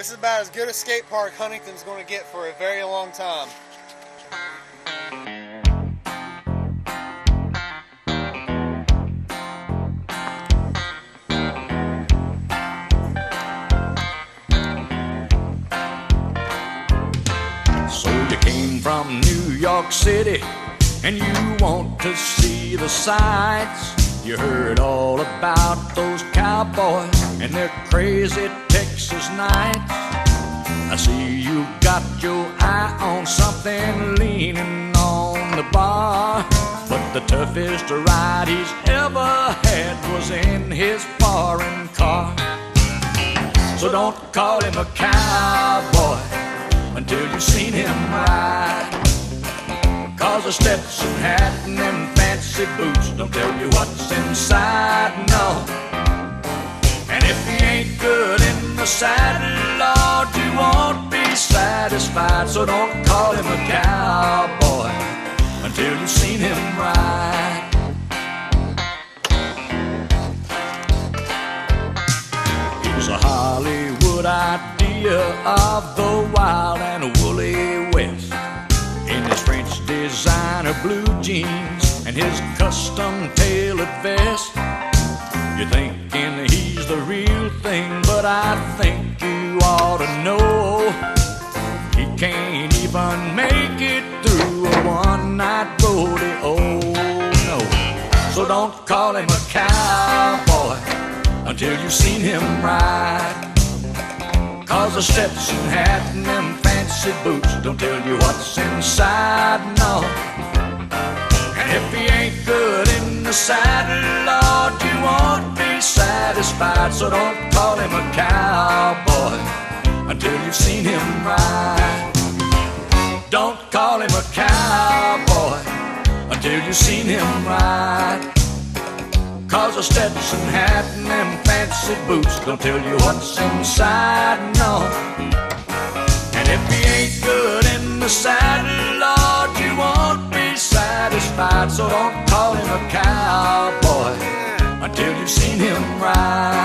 This is about as good a skate park Huntington's going to get for a very long time. So you came from New York City and you want to see the sights. You heard all about those cowboys and their crazy Texas nights. I see you got your eye on something leaning on the bar, but the toughest ride he's ever had was in his foreign car. So don't call him a cowboy until you've seen him ride, 'cause a Stetson hat and them fancy boots don't tell you what's inside, no. And if he ain't good in the saddle, Lord, you won't be satisfied. So don't call him a cowboy until you've seen him ride. It was a Hollywood idea of the wild and woolly West, in his French designer blue jeans and his custom tailored vest. You're thinking he's the real thing, but I think you ought to know he can't even make it through a one-night rodeo, no. So don't call him a cowboy until you've seen him ride, 'cause a Stetson hat and them fancy boots don't tell you what's inside, no. And if he ain't good in the saddle, Lord, you won't be satisfied. So don't call him a cowboy until you've seen him ride. Don't call him a cowboy until you've seen him ride, 'cause a Stetson hat and them fancy boots don't tell you what's inside, no. And if he ain't good in the saddle, Lord, you won't be satisfied. So don't call him a cowboy until you've seen him ride.